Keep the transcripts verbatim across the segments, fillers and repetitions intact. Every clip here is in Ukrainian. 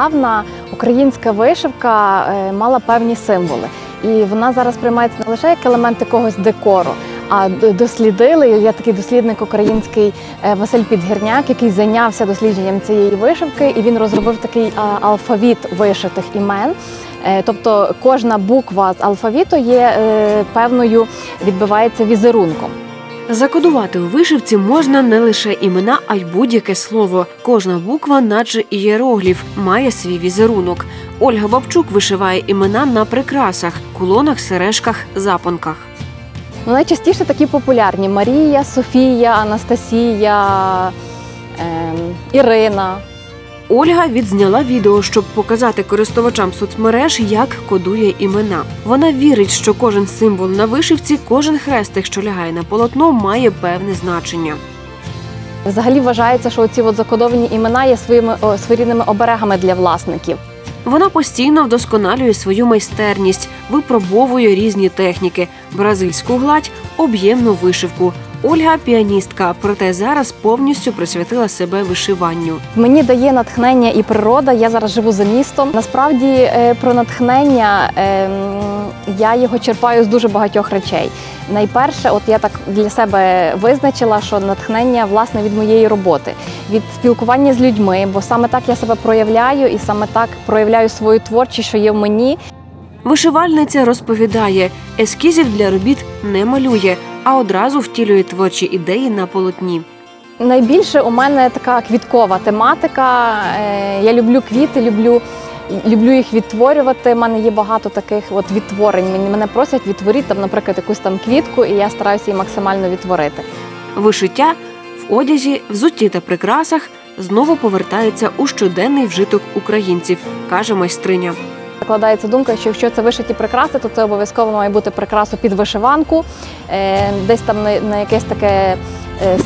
давна українська вишивка мала певні символи. І вона зараз приймається не лише як елемент якогось декору, а дослідили, є такий дослідник український Василь Підгірняк, який зайнявся дослідженням цієї вишивки, і він розробив такий алфавіт вишитих імен. Тобто кожна буква з алфавіту є певною, відбивається візерунком. Закодувати у вишивці можна не лише імена, а й будь-яке слово. Кожна буква, наче ієрогліф, має свій візерунок. Ольга Бабчук вишиває імена на прикрасах – кулонах, сережках, запонках. Найчастіше такі популярні – Марія, Софія, Анастасія, Ірина. Ольга відзняла відео, щоб показати користувачам соцмереж, як кодує імена. Вона вірить, що кожен символ на вишивці, кожен хрестик, що лягає на полотно, має певне значення. Взагалі вважається, що ці закодовані імена є своїми своєрідними оберегами для власників. Вона постійно вдосконалює свою майстерність, випробовує різні техніки – бразильську гладь, об'ємну вишивку. Ольга – піаністка, проте зараз повністю присвятила себе вишиванню. Мені дає натхнення і природа, я зараз живу за містом. Насправді, про натхнення я його черпаю з дуже багатьох речей. Найперше, от я так для себе визначила, що натхнення, власне, від моєї роботи, від спілкування з людьми, бо саме так я себе проявляю і саме так проявляю свою творчість, що є в мені. Вишивальниця розповідає, ескізів для робіт не малює, а одразу втілює творчі ідеї на полотні. Найбільше у мене така квіткова тематика. Я люблю квіти, люблю, люблю їх відтворювати. У мене є багато таких от відтворень. Мене просять відтворити, там, наприклад, якусь там квітку, і я стараюся її максимально відтворити. Вишиття в одязі, взутті та прикрасах знову повертається у щоденний вжиток українців, каже майстриня. Складається думка, що якщо це вишиті прикраси, то це обов'язково має бути прикрасу під вишиванку, десь там на якесь таке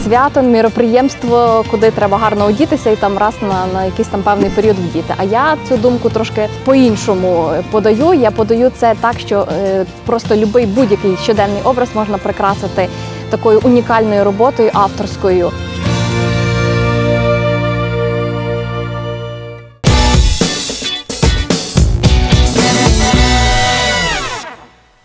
свято, міроприємство, куди треба гарно одітися і там раз на, на якийсь там певний період вдіти. А я цю думку трошки по-іншому подаю. Я подаю це так, що просто любий будь-який щоденний образ можна прикрасити такою унікальною роботою, авторською.